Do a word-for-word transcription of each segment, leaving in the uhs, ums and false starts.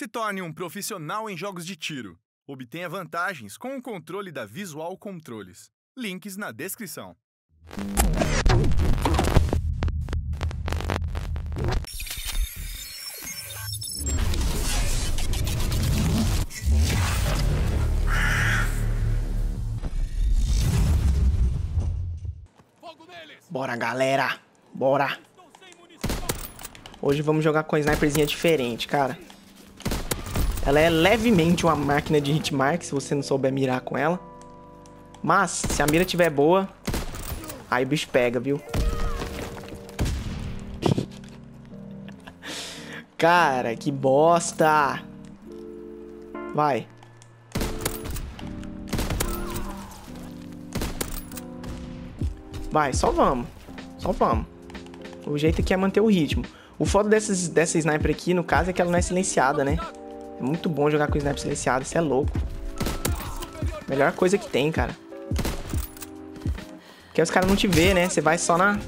Se torne um profissional em jogos de tiro. Obtenha vantagens com o controle da Visual Controles. Links na descrição. Bora, galera! Bora! Hoje vamos jogar com a sniperzinha diferente, cara. Ela é levemente uma máquina de hitmark, se você não souber mirar com ela. Mas, se a mira tiver boa, aí o bicho pega, viu? Cara, que bosta! Vai! Vai, só vamos. Só vamos. O jeito aqui é manter o ritmo. O foda dessas, dessa sniper aqui, no caso, é que ela não é silenciada, né? É muito bom jogar com sniper silenciada, isso é louco. Melhor coisa que tem, cara. Porque os caras não te vê, né? Você vai só na...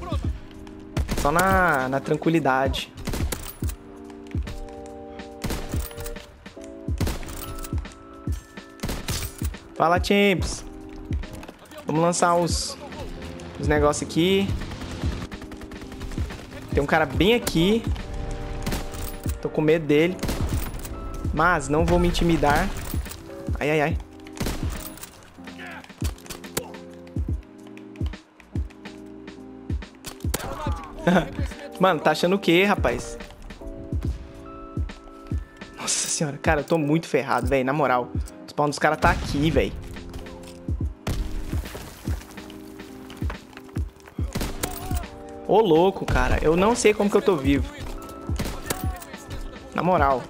Só na, na tranquilidade. Fala, Chambers. Vamos lançar os... Os negócios aqui. Tem um cara bem aqui. Tô com medo dele. Mas não vou me intimidar. Ai, ai, ai. Mano, tá achando o quê, rapaz? Nossa senhora. Cara, eu tô muito ferrado, velho. Na moral. O spawn dos caras tá aqui, velho. Ô, louco, cara. Eu não sei como que eu tô vivo. Na moral.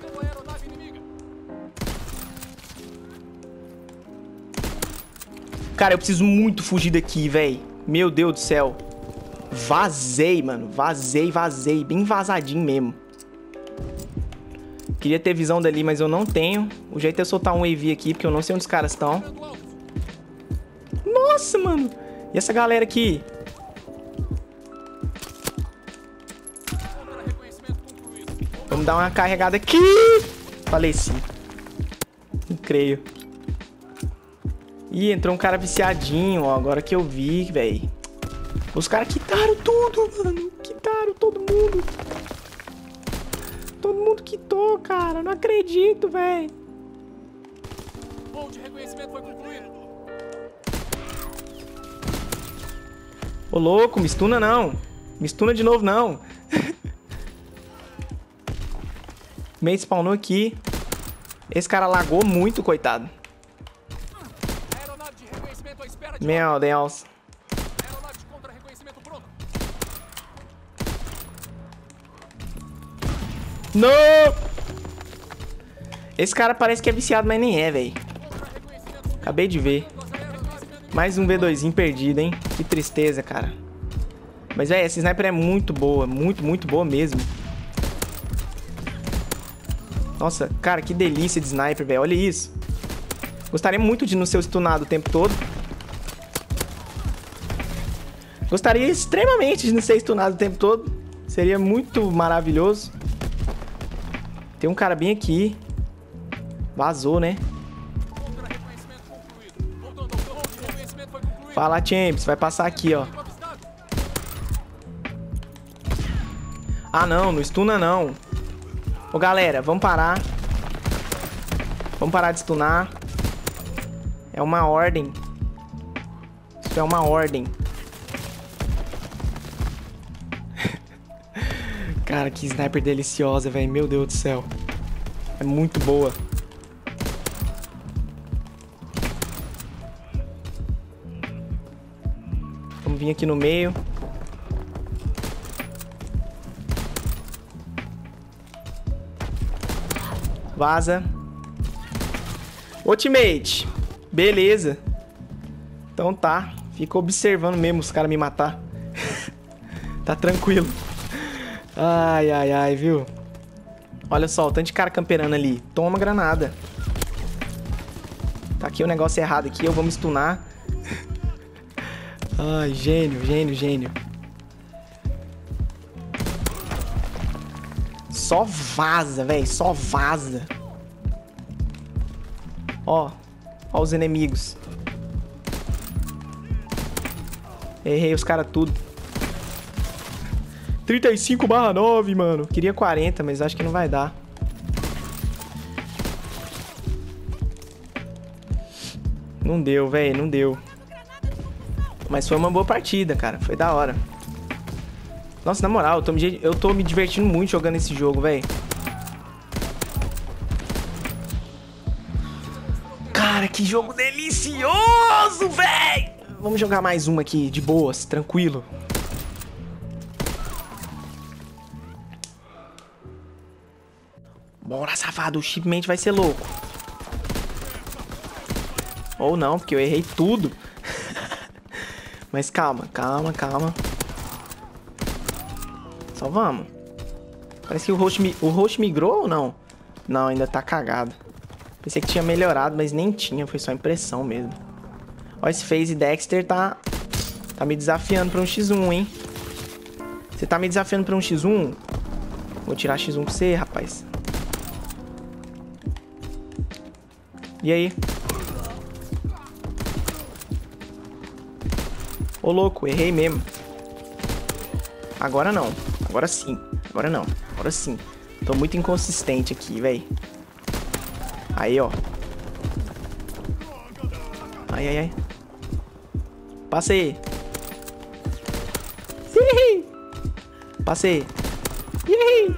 Cara, eu preciso muito fugir daqui, velho. Meu Deus do céu. Vazei, mano. Vazei, vazei. Bem vazadinho mesmo. Queria ter visão dali, mas eu não tenho. O jeito é eu soltar um A V aqui, porque eu não sei onde os caras estão. Nossa, mano. E essa galera aqui? Vamos dar uma carregada aqui. Faleci. Não creio. Ih, entrou um cara viciadinho, ó. Agora que eu vi, velho. Os caras quitaram tudo, mano. Quitaram todo mundo. Todo mundo quitou, cara. Não acredito, velho. Bom, de reconhecimento foi concluído. Ô, louco, me stuna não. Me stuna de novo, não. Meio spawnou aqui. Esse cara lagou muito, coitado. Meu Deus. Não! Esse cara parece que é viciado, mas nem é, velho. Acabei de ver. Mais um V dois perdido, hein? Que tristeza, cara. Mas, velho, essa sniper é muito boa. Muito, muito boa mesmo. Nossa, cara, que delícia de sniper, velho. Olha isso. Gostaria muito de não ser stunado o tempo todo. Gostaria extremamente de não ser stunado o tempo todo. Seria muito maravilhoso. Tem um cara bem aqui. Vazou, né? Fala, Chambers. Vai passar aqui, ó. Ah, não. Não stuna, não. Ô, galera, vamos parar. Vamos parar de stunar. É uma ordem. Isso é uma ordem. Cara, que sniper deliciosa, velho. Meu Deus do céu. É muito boa. Vamos vir aqui no meio. Vaza. Ultimate. Beleza. Então tá. Fico observando mesmo os caras me matar. Tá tranquilo. Ai, ai, ai, viu? Olha só, o tanto de cara camperando ali. Toma granada. Tá aqui o negócio errado aqui. Eu vou me stunar. Ai, gênio, gênio, gênio. Só vaza, velho. Só vaza. Ó, ó os inimigos. Errei os caras tudo. trinta e cinco barra nove, mano. Queria quarenta, mas acho que não vai dar. Não deu, velho, não deu. Mas foi uma boa partida, cara. Foi da hora. Nossa, na moral, eu tô me, eu tô me divertindo muito jogando esse jogo, velho. Cara, que jogo delicioso, velho! Vamos jogar mais uma aqui, de boas, tranquilo. Bora, safado, o chipmente vai ser louco. Ou não, porque eu errei tudo. Mas calma, calma, calma. Só vamos. Parece que o host, o host migrou ou não? Não, ainda tá cagado. Pensei que tinha melhorado, mas nem tinha. Foi só impressão mesmo. Ó, esse FaZe Dexter tá... Tá me desafiando pra um xis um, hein? Você tá me desafiando pra um xis um? Vou tirar xis um pra você, rapaz. E aí? Ô, louco, errei mesmo. Agora não. Agora sim. Agora não. Agora sim. Tô muito inconsistente aqui, velho. Aí, ó. Ai, ai, ai. Passa aí. Sim. Passa aí. Sim.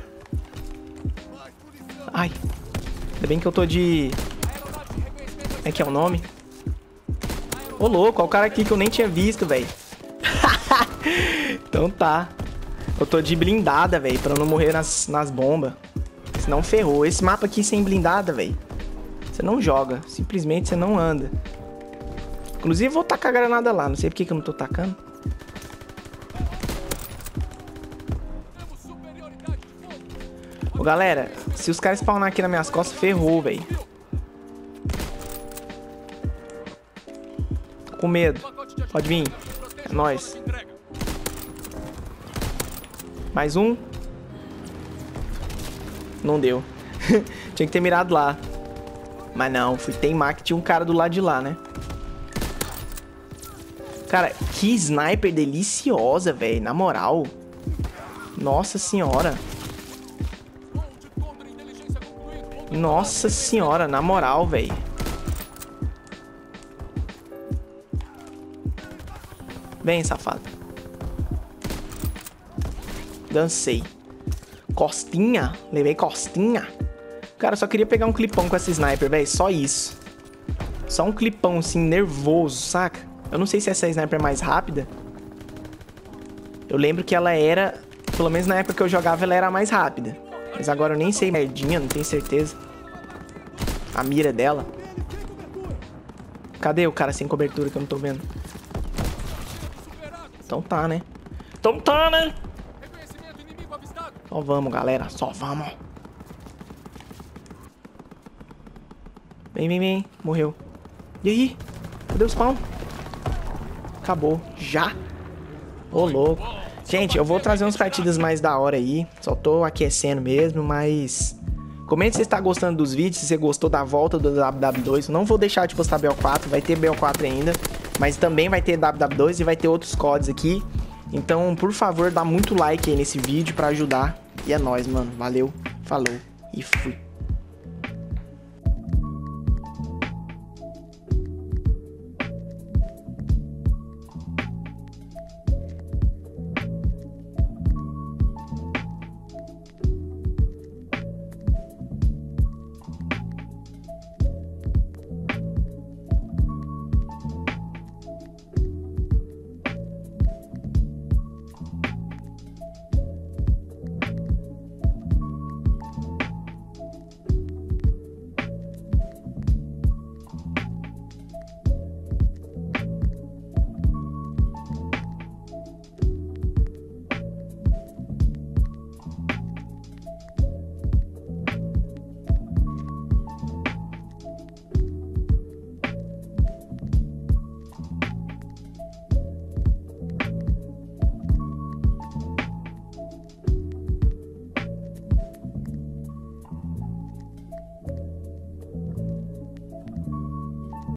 Ai. Ainda bem que eu tô de... É que é o nome? Ô, louco, olha o cara aqui que eu nem tinha visto, velho. Então tá. Eu tô de blindada, velho, pra não morrer nas, nas bombas. Senão ferrou. Esse mapa aqui sem blindada, velho. Você não joga. Simplesmente você não anda. Inclusive, eu vou tacar a granada lá. Não sei por que, que eu não tô tacando. Ô, galera, se os caras spawnar aqui nas minhas costas, ferrou, velho. Com medo. Pode vir. É nóis. Mais um. Não deu. Tinha que ter mirado lá. Mas não. Fui teimar que tinha um cara do lado de lá, né? Cara, que sniper deliciosa, velho. Na moral. Nossa senhora. Nossa senhora. Na moral, velho. Vem, safado. Dancei. Costinha. Levei costinha. Cara, eu só queria pegar um clipão com essa sniper, velho. Só isso. Só um clipão, assim, nervoso, saca? Eu não sei se essa sniper é mais rápida. Eu lembro que ela era... Pelo menos na época que eu jogava, ela era mais rápida. Mas agora eu nem sei, merdinha. Não tenho certeza. A mira dela. Cadê o cara sem cobertura que eu não tô vendo? Então tá, né? Então tá, né? Só vamos, galera. Só vamos. Vem, vem, vem. Morreu. E aí? Cadê o spawn? Acabou. Já? Ô, louco. Gente, eu vou trazer umas partidas mais da hora aí. Só tô aquecendo mesmo, mas... Comente se você tá gostando dos vídeos, se você gostou da volta do W W dois. Não vou deixar de postar B O quatro. Vai ter B O quatro ainda. Mas também vai ter W W dois e vai ter outros C O Ds aqui. Então, por favor, dá muito like aí nesse vídeo pra ajudar. E é nóis, mano. Valeu, falou e fui.